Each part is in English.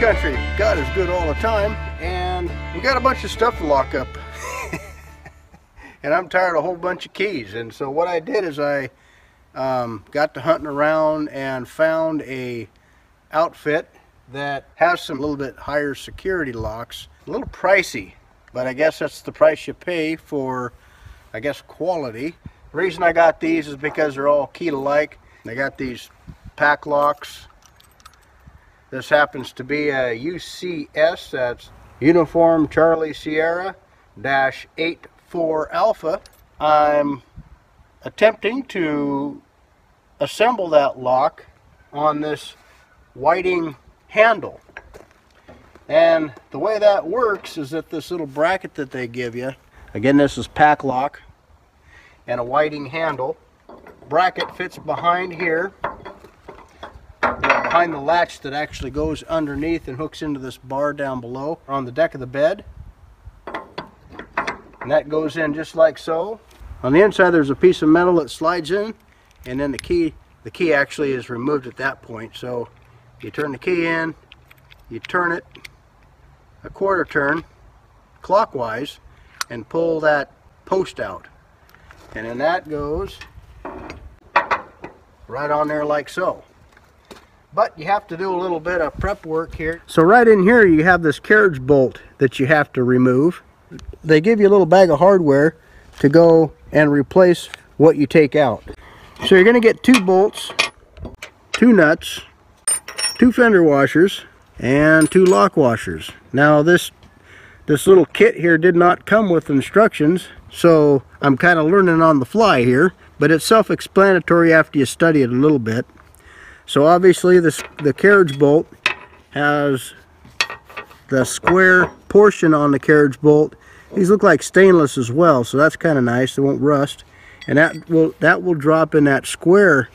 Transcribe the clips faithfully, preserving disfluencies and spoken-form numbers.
country. God is good all the time, and we got a bunch of stuff to lock up. And I'm tired of a whole bunch of keys, and so what I did is I um, got to hunting around and found a outfit that has some little bit higher security locks. A little pricey, but I guess that's the price you pay for, I guess, quality. The reason I got these is because they're all keyed alike. They got these pack locks. This happens to be a U C S, that's Uniform Charlie Sierra dash eight four Alpha. I'm attempting to assemble that lock on this whiting handle. And the way that works is that this little bracket that they give you, again, this is Paclock and a whiting handle. Bracket fits behind here, behind the latch that actually goes underneath and hooks into this bar down below on the deck of the bed. And that goes in just like so. On the inside there's a piece of metal that slides in, and then the key the key actually is removed at that point. So you turn the key in, you turn it a quarter turn clockwise and pull that post out. And then that goes right on there like so. But you have to do a little bit of prep work here. So right in here you have this carriage bolt that you have to remove. They give you a little bag of hardware to go and replace what you take out. So you're going to get two bolts, two nuts, two fender washers, and two lock washers. Now this this little kit here did not come with instructions, so I'm kind of learning on the fly here, but it's self-explanatory after you study it a little bit. So obviously this, the carriage bolt has the square portion on the carriage bolt. These look like stainless as well, so that's kind of nice. They won't rust. And that will, that will drop in that square,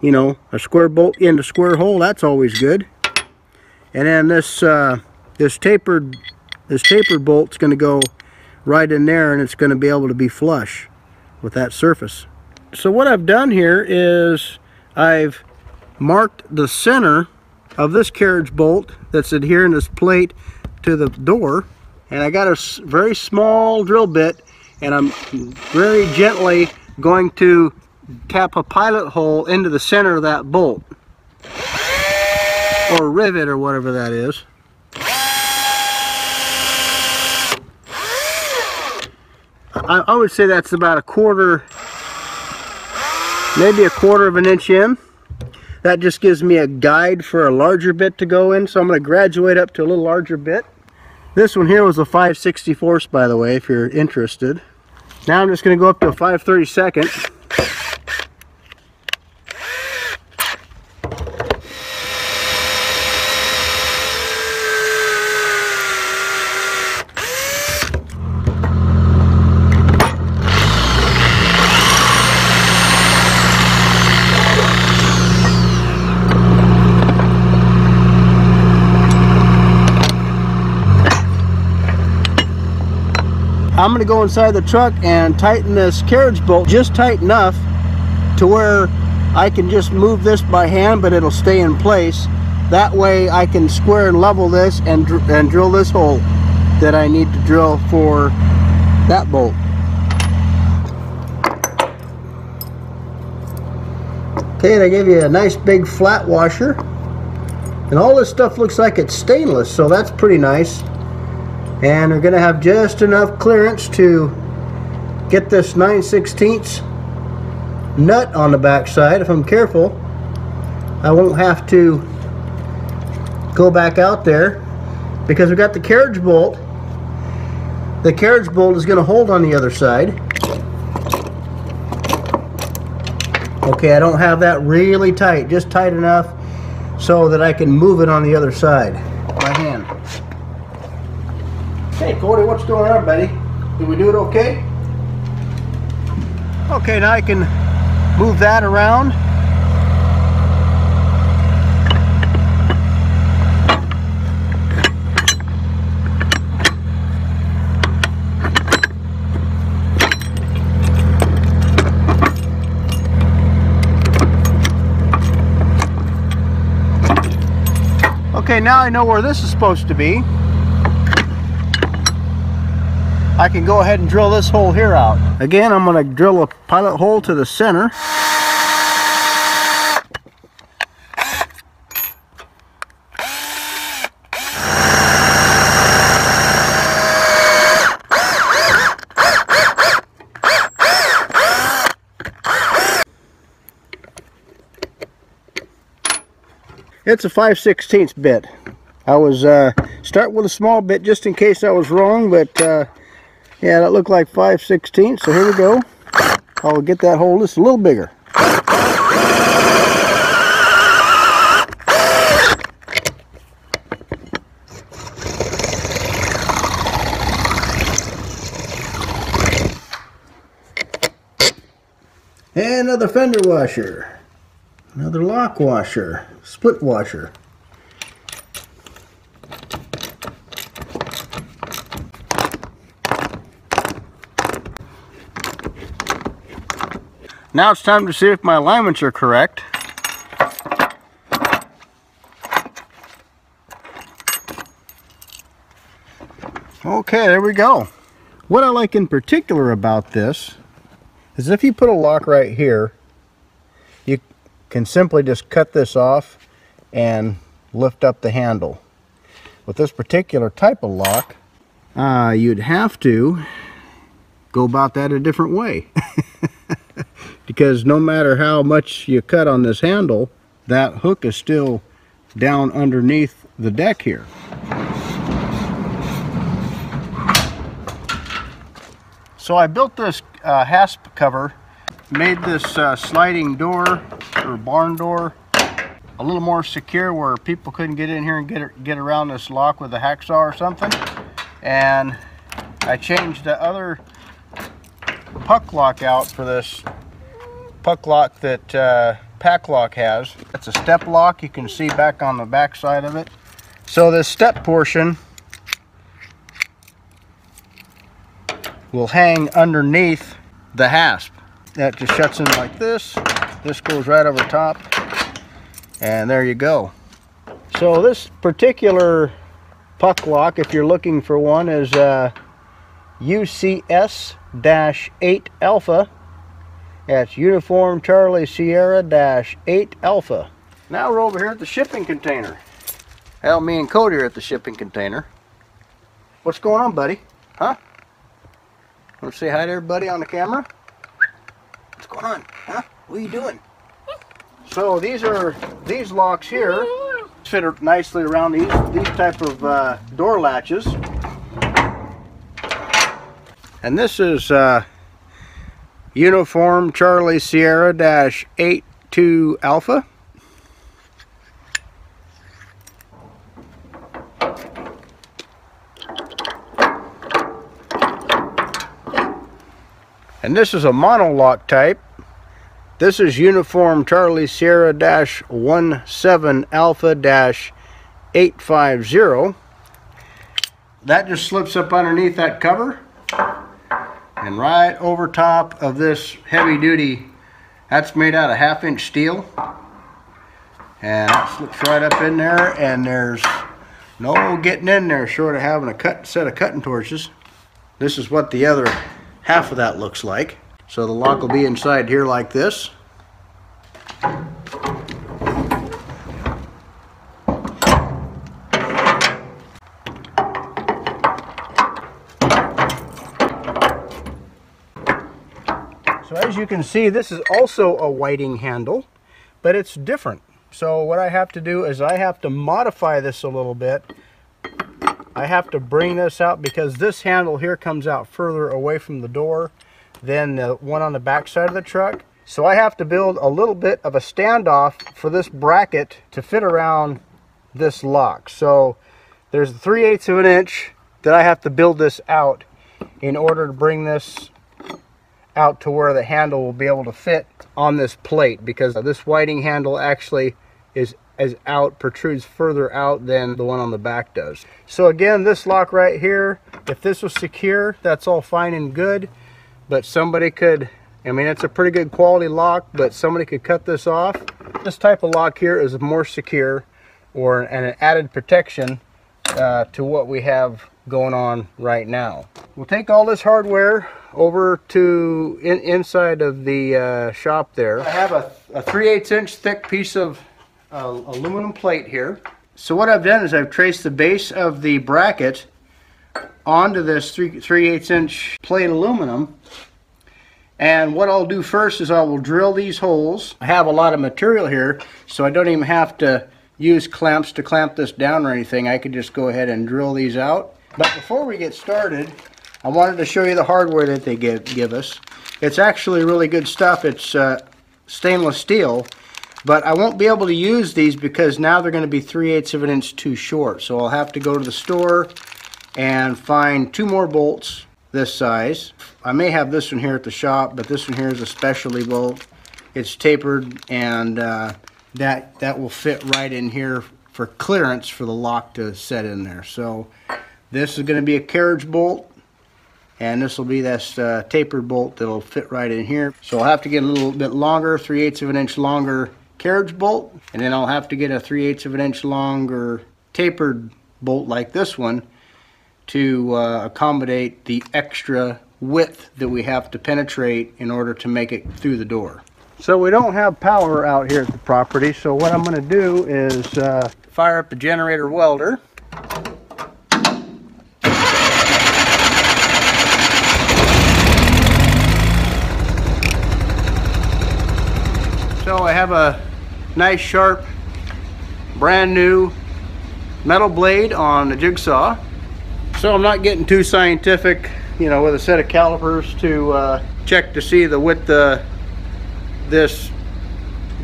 you know, a square bolt in the square hole. That's always good. And then this, uh, this tapered, this tapered bolt's going to go right in there, and it's going to be able to be flush with that surface. So what I've done here is I've marked the center of this carriage bolt that's adhering this plate to the door, and I got a very small drill bit, and I'm very gently going to tap a pilot hole into the center of that bolt, or rivet, or whatever that is. I, I would say that's about a quarter, maybe a quarter of an inch in. That just gives me a guide for a larger bit to go in, so I'm going to graduate up to a little larger bit. This one here was a five sixty-fourths, by the way, if you're interested. Now I'm just going to go up to a five thirty-second. I'm going to go inside the truck and tighten this carriage bolt just tight enough to where I can just move this by hand, but it'll stay in place. That way I can square and level this and, dr and drill this hole that I need to drill for that bolt. Okay, and I gave you a nice big flat washer. And all this stuff looks like it's stainless, so that's pretty nice. And we're going to have just enough clearance to get this nine sixteenths nut on the back side. If I'm careful, I won't have to go back out there, because we've got the carriage bolt. The carriage bolt is going to hold on the other side. Okay, I don't have that really tight, just tight enough so that I can move it on the other side by hand. Hey Cody, what's going on, buddy? Did we do it okay? Okay, now I can move that around. Okay, now I know where this is supposed to be. I can go ahead and drill this hole here out. Again, I'm going to drill a pilot hole to the center. It's a five sixteenths bit. I was uh, start with a small bit just in case I was wrong, but uh, yeah, that looked like five sixteenths, so here we go. I'll get that hole just a little bigger. And another fender washer. Another lock washer, split washer. Now it's time to see if my alignments are correct. Okay, there we go. What I like in particular about this is if you put a lock right here, you can simply just cut this off and lift up the handle. With this particular type of lock, uh, you'd have to go about that a different way because no matter how much you cut on this handle, that hook is still down underneath the deck here. So I built this uh, hasp cover, made this uh, sliding door or barn door a little more secure where people couldn't get in here and get get around this lock with a hacksaw or something. And I changed the other puck lock out for this puck lock that uh, Paclock has. It's a step lock. You can see back on the back side of it. So this step portion will hang underneath the hasp. That just shuts in like this. This goes right over top, and there you go. So this particular puck lock, if you're looking for one, is uh, U C S eight alpha. That's Uniform Charlie Sierra eight alpha. Now we're over here at the shipping container. Hell, me and Cody are at the shipping container. What's going on, buddy? Huh? Want to say hi to everybody on the camera? What's going on? Huh? What are you doing? So these are these locks here fit nicely around these these type of uh, door latches, and this is uh, Uniform Charlie Sierra eight two alpha. And this is a mono lock type. This is Uniform Charlie Sierra seventeen alpha eight fifty. That just slips up underneath that cover and right over top of this heavy duty. That's made out of half inch steel. And it slips right up in there, and there's no getting in there short of having a cut set of cutting torches. This is what the other half of that looks like. So the lock will be inside here like this. So as you can see, this is also a whiting handle, but it's different. So what I have to do is I have to modify this a little bit. I have to bring this out because this handle here comes out further away from the door than the one on the back side of the truck. So I have to build a little bit of a standoff for this bracket to fit around this lock. So there's three eighths of an inch that I have to build this out in order to bring this out to where the handle will be able to fit on this plate, because this whiting handle actually is As out protrudes further out than the one on the back does. So again, this lock right here, if this was secure, that's all fine and good, but somebody could, I mean, it's a pretty good quality lock, but somebody could cut this off. This type of lock here is more secure, or an added protection uh, to what we have going on right now. We'll take all this hardware over to in, inside of the uh, shop there. I have a, a three eighths inch thick piece of uh, aluminum plate here. So what I've done is I've traced the base of the bracket onto this three eighths inch plate aluminum. And what I'll do first is I will drill these holes. I have a lot of material here, so I don't even have to use clamps to clamp this down or anything. I could just go ahead and drill these out. But before we get started, I wanted to show you the hardware that they give, give us. It's actually really good stuff. It's uh, stainless steel, but I won't be able to use these because now they're going to be three eighths of an inch too short. So I'll have to go to the store and find two more bolts this size. I may have this one here at the shop, but this one here is a specialty bolt. It's tapered, and uh, that that will fit right in here for clearance for the lock to set in there. So this is going to be a carriage bolt, and this will be this uh, tapered bolt that'll fit right in here. So I'll have to get a little bit longer, three eighths of an inch longer carriage bolt, and then I'll have to get a three eighths of an inch longer tapered bolt like this one to uh, accommodate the extra width that we have to penetrate in order to make it through the door. So we don't have power out here at the property, so what I'm going to do is uh, fire up the generator welder. So I have a nice sharp brand new metal blade on the jigsaw. So I'm not getting too scientific, you know, with a set of calipers to uh, check to see the width of this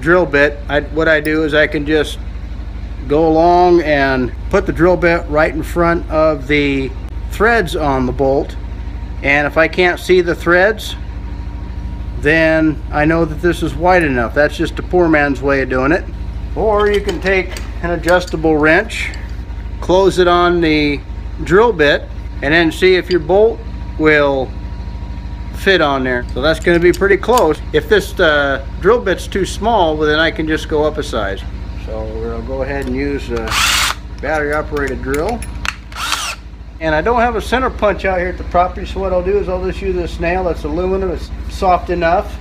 drill bit. I, what I do is I can just go along and put the drill bit right in front of the threads on the bolt. And if I can't see the threads, then I know that this is wide enough. That's just a poor man's way of doing it. Or you can take an adjustable wrench, close it on the drill bit, and then see if your bolt will fit on there. So that's going to be pretty close. If this uh, drill bit's too small, well, then I can just go up a size. So we'll go ahead and use a battery operated drill. And I don't have a center punch out here at the property, so what I'll do is I'll just use this nail that's aluminum. It's soft enough.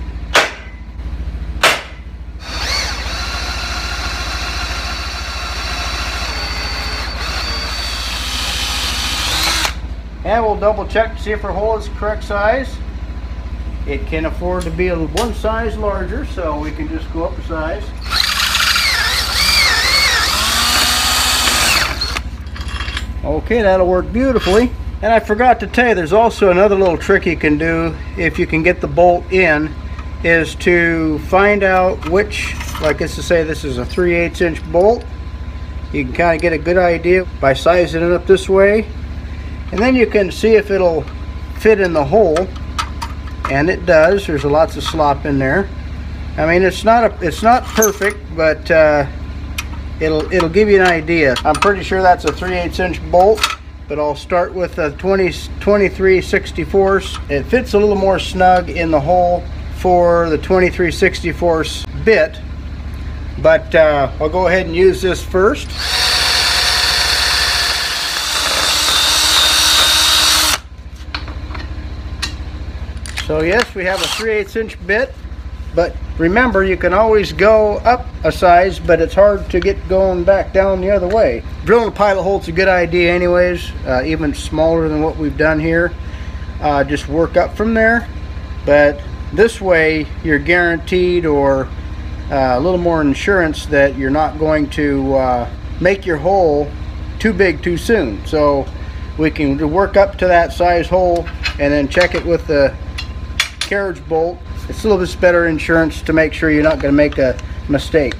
And we'll double check to see if our hole is the correct size. It can afford to be one size larger, so we can just go up a size. Okay, that'll work beautifully. And I forgot to tell you, there's also another little trick you can do if you can get the bolt in, is to find out which, like it's to say this is a three eighths inch bolt. You can kind of get a good idea by sizing it up this way. And then you can see if it'll fit in the hole, and it does. There's lots of slop in there. I mean, it's not a, it's not perfect, but uh, it'll it'll give you an idea. I'm pretty sure that's a three eighths inch bolt, but I'll start with a twenty-three sixty-fourths. It fits a little more snug in the hole for the twenty-three sixty-fourths bit, but uh, I'll go ahead and use this first. So yes, we have a three eighths inch bit, but remember, you can always go up a size, but it's hard to get going back down the other way. Drilling a pilot hole's a good idea anyways, uh, even smaller than what we've done here. Uh, just work up from there, but this way you're guaranteed, or uh, a little more insurance, that you're not going to uh, make your hole too big too soon. So we can work up to that size hole and then check it with the carriage bolt. It's a little bit better insurance to make sure you're not going to make a mistake.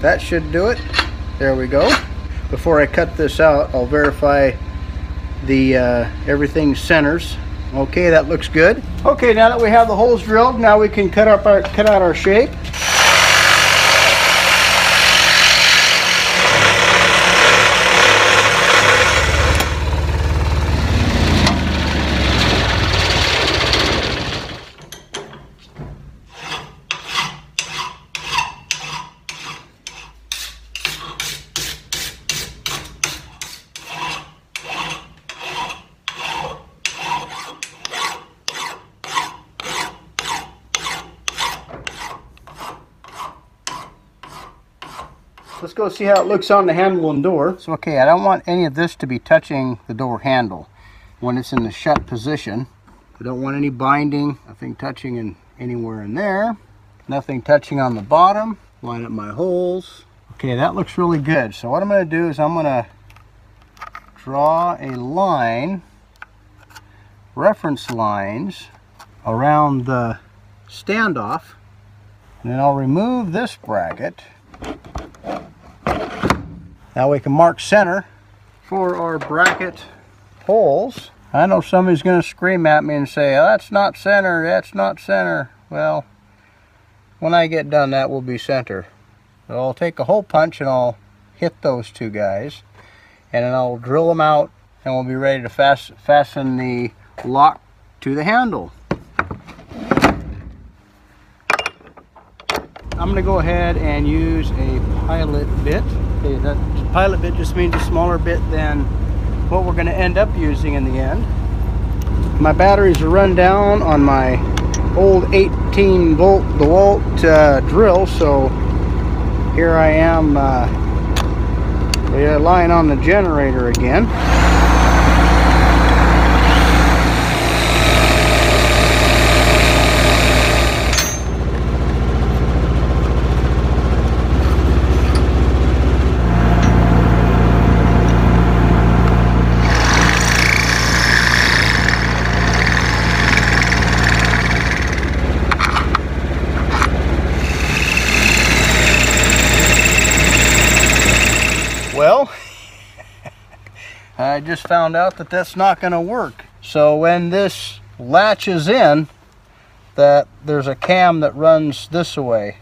That should do it. There we go. Before I cut this out, I'll verify the uh, everything centers. Okay, that looks good. Okay, now that we have the holes drilled, now we can cut up our cut out our shape. Let's go see how it looks on the handle and door. So, okay, I don't want any of this to be touching the door handle when it's in the shut position. I don't want any binding, nothing touching in anywhere in there, nothing touching on the bottom. Line up my holes. Okay, that looks really good. So what I'm going to do is I'm going to draw a line, reference lines, around the standoff. And then I'll remove this bracket. Now we can mark center for our bracket holes. I know somebody's going to scream at me and say, oh, that's not center, that's not center. Well, when I get done, that will be center. So I'll take a hole punch and I'll hit those two guys. And then I'll drill them out and we'll be ready to fast, fasten the lock to the handle. I'm going to go ahead and use a pilot bit. Okay, that pilot bit just means a smaller bit than what we're going to end up using in the end. My batteries are run down on my old eighteen volt DeWalt uh, drill, so here I am uh, lying on the generator again. I just found out that that's not going to work. So when this latches in, that there's a cam that runs this way.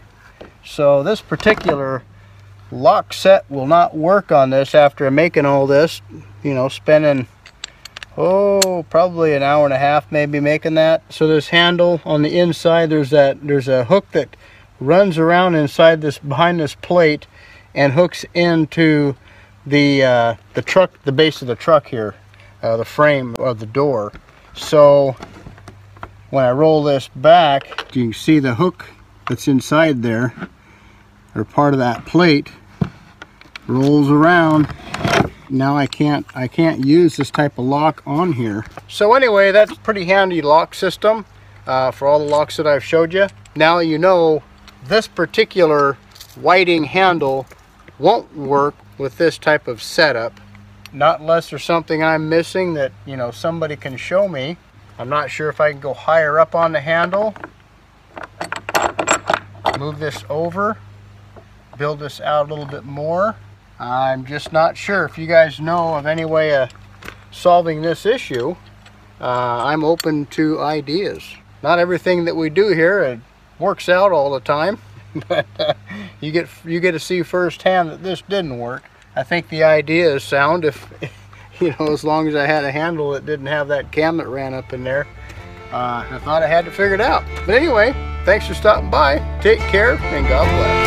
So this particular lock set will not work on this after making all this, you know, spending, oh, probably an hour and a half maybe making that. So this handle on the inside, there's that, there's a hook that runs around inside this, behind this plate and hooks into the uh, the truck, the base of the truck here, uh, the frame of the door. So when I roll this back, you can see the hook that's inside there, or part of that plate, rolls around. Now I can't I can't use this type of lock on here. So anyway, that's a pretty handy lock system uh, for all the locks that I've showed you. Now you know this particular whiting handle won't work with this type of setup, not unless there's something I'm missing that, you know, somebody can show me. I'm not sure if I can go higher up on the handle, move this over, build this out a little bit more. I'm just not sure. If you guys know of any way of solving this issue, uh, I'm open to ideas. Not everything that we do here it works out all the time, but uh, you get you get to see firsthand that this didn't work. I think the idea is sound, if you know, as long as I had a handle that didn't have that cam that ran up in there. Uh, I thought I had it figured out. But anyway, thanks for stopping by. Take care and God bless.